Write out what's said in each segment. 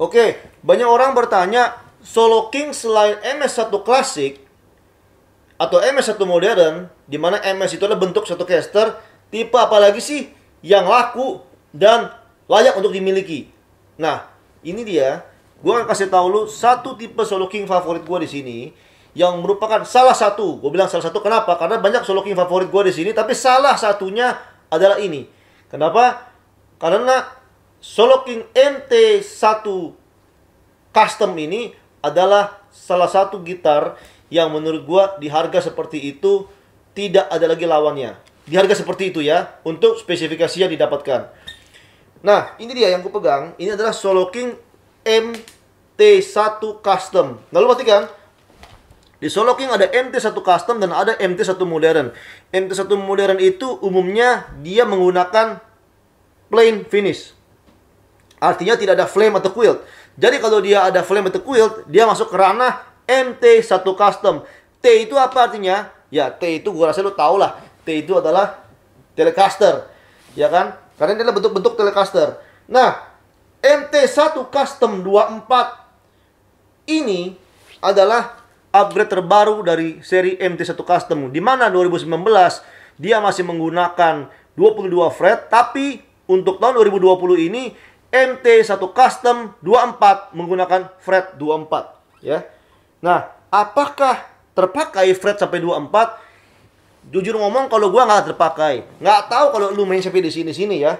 Oke, banyak orang bertanya, Soloking selain MS1 klasik atau MS1 modern, di mana MS itu adalah bentuk satu caster, tipe apalagi sih yang laku dan layak untuk dimiliki? Nah, ini dia. Gue akan kasih tahu lu satu tipe Soloking favorit gue di sini yang merupakan salah satu. Gue bilang salah satu kenapa? Karena banyak Soloking favorit gue di sini, tapi salah satunya adalah ini. Kenapa? Karena Soloking MT1 Custom ini adalah salah satu gitar yang menurut gua di harga seperti itu tidak ada lagi lawannya. Di harga seperti itu ya, untuk spesifikasi yang didapatkan. Nah, ini dia yang kupegang. Ini adalah Soloking MT1 Custom. Lalu perhatikan, di Soloking ada MT1 Custom dan ada MT1 Modern. MT1 Modern itu umumnya dia menggunakan plain finish. Artinya tidak ada flame atau quilt. Jadi kalau dia ada flame atau quilt, dia masuk ke ranah MT1 Custom. T itu apa artinya? Ya, T itu gua rasa lu tau lah. T itu adalah Telecaster. Ya kan? Karena ini adalah bentuk-bentuk Telecaster. Nah, MT1 Custom 24 ini adalah upgrade terbaru dari seri MT1 Custom. Di mana 2019 dia masih menggunakan 22 fret, tapi untuk tahun 2020 ini MT1 Custom 24 menggunakan fret 24 ya. Nah, apakah terpakai fret sampai 24? Jujur ngomong kalau gua nggak terpakai. Nggak tahu kalau lu main sampai di sini-sini ya.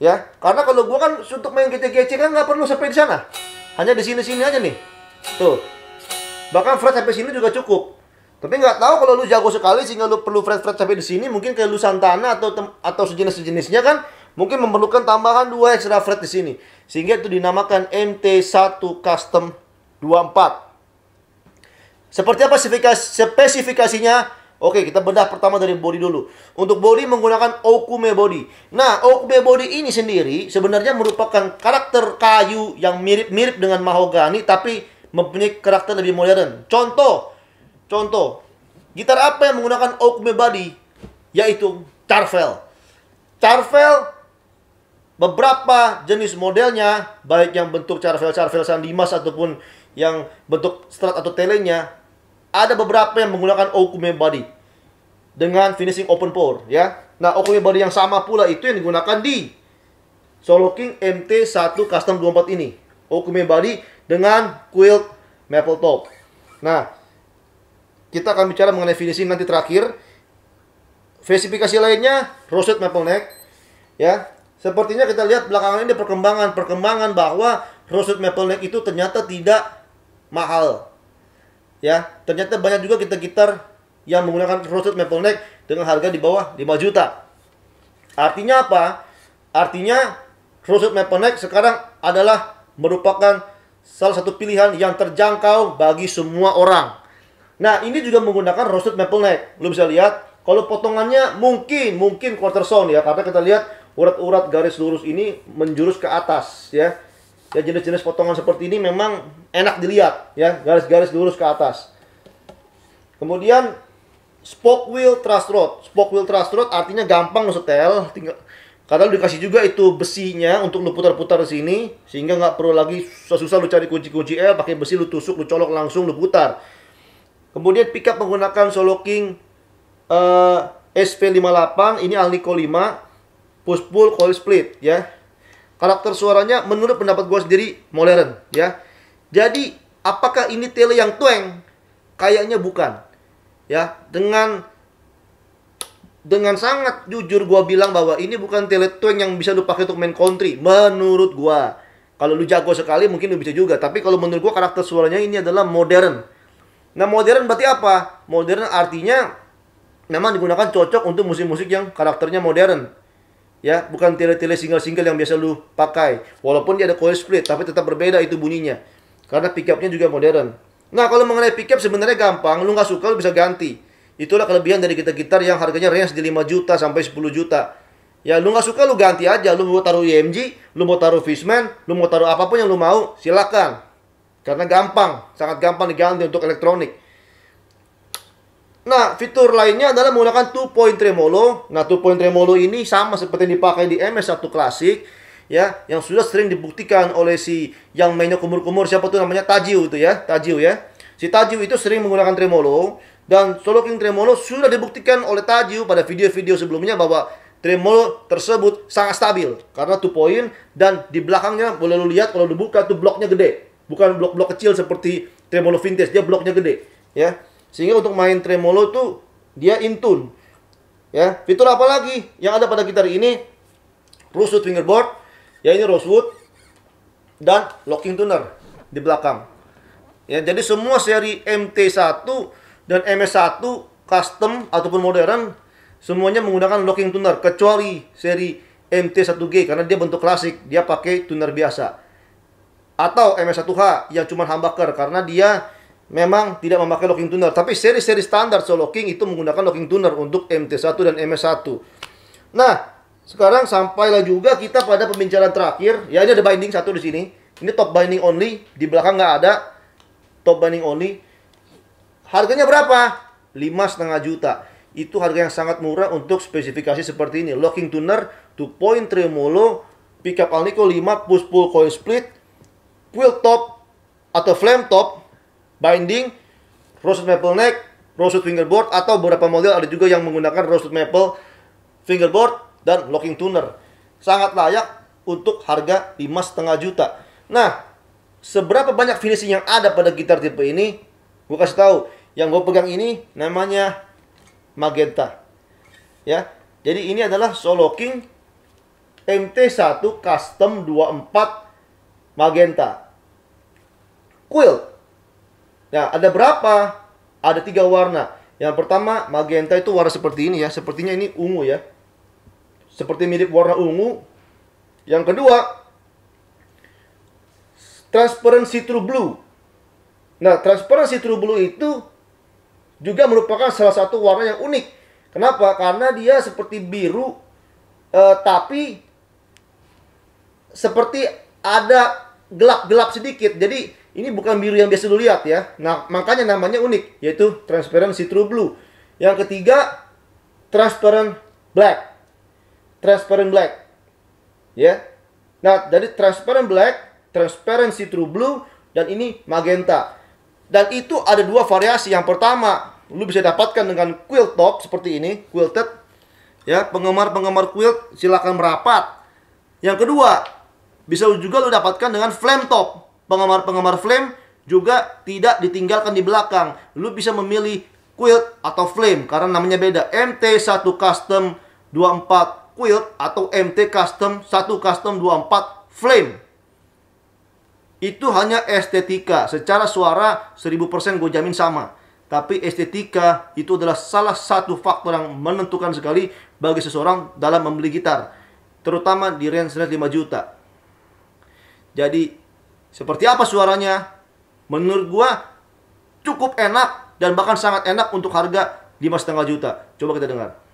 Ya, karena kalau gua kan untuk main gece-gece kan nggak perlu sampai di sana. Hanya di sini-sini aja nih. Tuh. Bahkan fret sampai sini juga cukup. Tapi nggak tahu kalau lu jago sekali sehingga lu perlu fret-fret sampai di sini, mungkin kayak lu Santana atau sejenis-sejenisnya kan mungkin memerlukan tambahan 2 extra fret di sini. Sehingga itu dinamakan MT1 Custom 24. Seperti apa spesifikasinya? Oke, kita bedah pertama dari body dulu. Untuk body menggunakan Okume body. Nah, Okume body ini sendiri sebenarnya merupakan karakter kayu yang mirip-mirip dengan mahogani, tapi mempunyai karakter lebih modern. Contoh, gitar apa yang menggunakan Okume body? Yaitu Charvel. Charvel, beberapa jenis modelnya, baik yang bentuk Charvel Sandimas ataupun yang bentuk strat atau telenya, ada beberapa yang menggunakan Okume body dengan finishing open pore ya. Nah, Okume body yang sama pula itu yang digunakan di Soloking MT1 Custom 24 ini. Okume body dengan quilt maple top. Nah, kita akan bicara mengenai finishing nanti terakhir. Spesifikasi lainnya, Rosewood maple neck ya. Sepertinya kita lihat belakangan ini perkembangan bahwa Rosewood maple neck itu ternyata tidak mahal. Ya, ternyata banyak juga gitar yang menggunakan Rosewood maple neck dengan harga di bawah 5 juta. Artinya apa? Artinya Rosewood maple neck sekarang adalah merupakan salah satu pilihan yang terjangkau bagi semua orang. Nah, ini juga menggunakan Rosewood maple neck. Lu bisa lihat kalau potongannya mungkin quarter sound ya, karena kita lihat urat-urat garis lurus ini menjurus ke atas ya. Ya, jenis-jenis potongan seperti ini memang enak dilihat ya, garis-garis lurus ke atas. Kemudian spoke wheel truss rod. Spoke wheel truss rod artinya gampang lu setel, tinggal kadang lu dikasih juga itu besinya untuk lu putar-putar di sini sehingga nggak perlu lagi susah-susah lu cari kunci-kunci L, pakai besi lu tusuk, lu colok langsung lu putar. Kemudian pickup menggunakan Soloking SV58, ini Aliko 5. Push pull coil split ya. Karakter suaranya menurut pendapat gue sendiri modern ya. Jadi apakah ini tele yang twang? Kayaknya bukan ya. Dengan sangat jujur gue bilang bahwa ini bukan tele twang yang bisa lu pakai untuk main country. Menurut gue, kalau lu jago sekali mungkin lu bisa juga. Tapi kalau menurut gue karakter suaranya ini adalah modern. Nah, modern berarti apa? Modern artinya memang digunakan cocok untuk musik-musik yang karakternya modern. Ya, bukan tele-tele single-single yang biasa lu pakai. Walaupun dia ada coil split, tapi tetap berbeda itu bunyinya. Karena pickupnya juga modern. Nah, kalau mengenai pickup sebenarnya gampang. Lu nggak suka, lu bisa ganti. Itulah kelebihan dari gitar-gitar yang harganya range di 5 juta sampai 10 juta. Ya, lu nggak suka, lu ganti aja. Lu mau taruh EMG, lu mau taruh Fishman, lu mau taruh apapun yang lu mau, silakan. Karena gampang, sangat gampang diganti untuk elektronik. Nah, fitur lainnya adalah menggunakan 2 point tremolo. Nah, 2 point tremolo ini sama seperti yang dipakai di MS1 klasik. ya, yang sudah sering dibuktikan oleh si yang mainnya kumur-kumur, siapa tuh namanya, Tajiw itu ya, Tajiw ya. Si Tajiw itu sering menggunakan tremolo, dan Soloking Tremolo sudah dibuktikan oleh Tajiw pada video-video sebelumnya bahwa tremolo tersebut sangat stabil karena two point, dan di belakangnya boleh lu lihat kalau dibuka tuh bloknya gede, bukan blok-blok kecil seperti tremolo vintage, dia bloknya gede ya. Sehingga untuk main tremolo tuh dia in tune ya. Fitur apa lagi yang ada pada gitar ini? Rosewood fingerboard ya, ini Rosewood, dan locking tuner di belakang ya. Jadi semua seri MT1 dan MS1 custom ataupun modern semuanya menggunakan locking tuner, kecuali seri MT1G karena dia bentuk klasik, dia pakai tuner biasa, atau MS1H yang cuma humbucker karena dia memang tidak memakai locking tuner. Tapi seri-seri standar Soloking itu menggunakan locking tuner untuk MT1 dan MS1. Nah, sekarang sampailah juga kita pada pembicaraan terakhir. Ya, ini ada binding satu di sini. Ini top binding only, di belakang nggak ada. Top binding only. Harganya berapa? 5,5 juta. Itu harga yang sangat murah untuk spesifikasi seperti ini. Locking tuner, two point tremolo, pickup Aliko 5, push pull coil split, wheel top atau flame top, binding, rosewood maple neck, rosewood fingerboard, atau beberapa model ada juga yang menggunakan rosewood maple fingerboard dan locking tuner. Sangat layak untuk harga 5,5 juta. Nah, seberapa banyak finishing yang ada pada gitar tipe ini? Gue kasih tahu. Yang gue pegang ini namanya magenta. Ya. Jadi ini adalah Soloking MT1 Custom 24 magenta. Coil. Nah, ada berapa? Ada 3 warna. Yang pertama, magenta itu warna seperti ini ya. Sepertinya ini ungu ya. Seperti mirip warna ungu. Yang kedua, transparent see-through blue. Nah, transparent see-through blue itu juga merupakan salah satu warna yang unik. Kenapa? Karena dia seperti biru, tapi seperti ada gelap-gelap sedikit. Jadi ini bukan biru yang biasa lu lihat ya. Nah, makanya namanya unik, yaitu transparent see-through blue. Yang ketiga, transparent black. Transparent black. Ya. Nah, jadi transparent black, transparent see-through blue, dan ini magenta. Dan itu ada dua variasi. Yang pertama, lu bisa dapatkan dengan quilt top seperti ini, quilted. Ya, penggemar-penggemar quilt silakan merapat. Yang kedua, bisa juga lu dapatkan dengan flame top. Penggemar-penggemar flame juga tidak ditinggalkan di belakang. Lu bisa memilih quilt atau flame karena namanya beda. MT1 Custom 24 quilt atau MT Custom 1 Custom 24 flame. Itu hanya estetika. Secara suara 1000% gue jamin sama. Tapi estetika itu adalah salah satu faktor yang menentukan sekali bagi seseorang dalam membeli gitar, terutama di range 5 juta. Jadi seperti apa suaranya? Menurut gua cukup enak, dan bahkan sangat enak untuk harga 5,5 juta. Coba kita dengar.